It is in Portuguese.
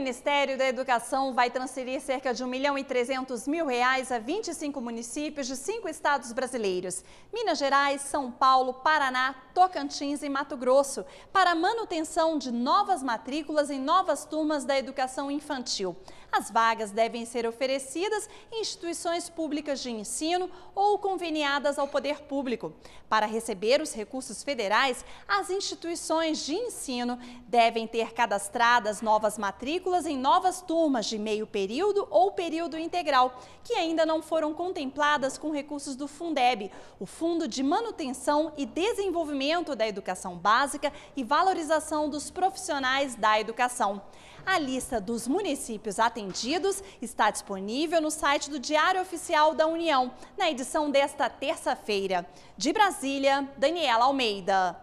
Ministério da Educação vai transferir cerca de R$ 1.300.000 a 25 municípios de 5 estados brasileiros, Minas Gerais, São Paulo, Paraná, Tocantins e Mato Grosso, para a manutenção de novas matrículas em novas turmas da educação infantil. As vagas devem ser oferecidas em instituições públicas de ensino ou conveniadas ao poder público. Para receber os recursos federais, as instituições de ensino devem ter cadastradas novas matrículas em novas turmas de meio período ou período integral, que ainda não foram contempladas com recursos do Fundeb, o Fundo de Manutenção e Desenvolvimento da Educação Básica e Valorização dos Profissionais da Educação. A lista dos municípios atendidos está disponível no site do Diário Oficial da União, na edição desta terça-feira. De Brasília, Daniela Almeida.